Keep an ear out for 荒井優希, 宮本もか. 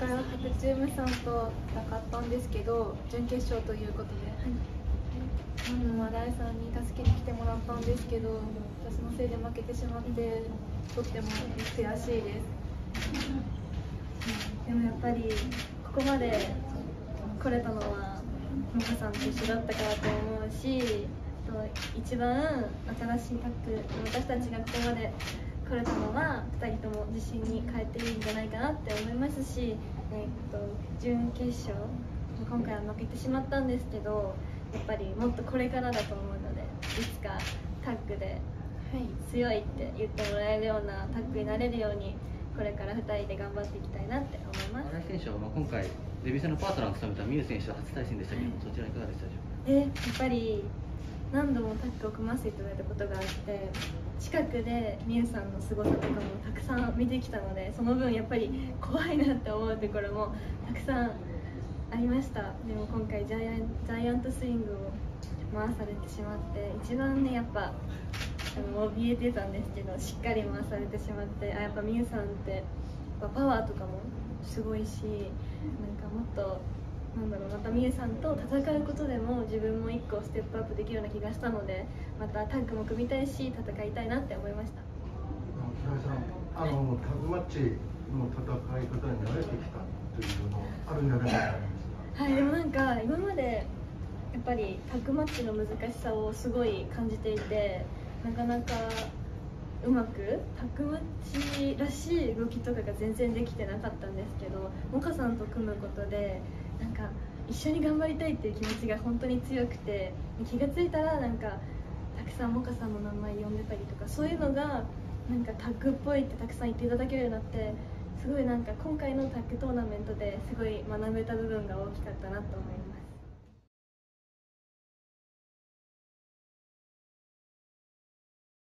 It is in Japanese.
回はハクチュームさんと戦ったんですけど、準決勝ということで、マダイさんに助けに来てもらったんですけど、私のせいで負けてしまって、とっても悔しいです。でもやっぱり、ここまで来れたのは、ももさんと一緒だったからと思うし、一番新しいタッグ、私たちがここまで来れたのは、2人とも自信に変えていいんじゃないかなって思いますし、準決勝、今回は負けてしまったんですけど、やっぱりもっとこれからだと思うので、いつかタッグで強いって言ってもらえるようなタッグになれるように、これから2人で頑張っていきたいなって思います。新井選手は今回デビュー戦のパートナーを務めた美優選手と初対戦でしたけど、そちらいかがでしたでしょうか。やっぱり何度もタッグを組ませていただいたことがあって、近くで美優さんの凄さとかもたくさん見てきたので、その分やっぱり怖いなって思うところもたくさんありました。でも今回ジャイアントスイングを回されてしまって、一番ねやっぱ怯えてたんですけど、しっかり回されてしまって、やっぱ美優さんってパワーとかもすごいし、もっとまた美優さんと戦うことでも自分も一個ステップアップできるような気がしたので、またタッグも組みたいし戦いたいなって思いました。平井さん、タッグマッチの戦い方に慣れてきたというのあるんじゃないかと思います。はい、でも今までやっぱりタッグマッチの難しさをすごい感じていて、なかなかうまくタッグマッチらしい動きとかが全然できてなかったんですけど、萌歌さんと組むことで一緒に頑張りたいっていう気持ちが本当に強くて、気がついたらたくさん萌歌さんの名前呼んでたりとか、そういうのがタッグっぽいってたくさん言っていただけるようになって、すごい今回のタッグトーナメントですごい学べた部分が大きかったなと思います。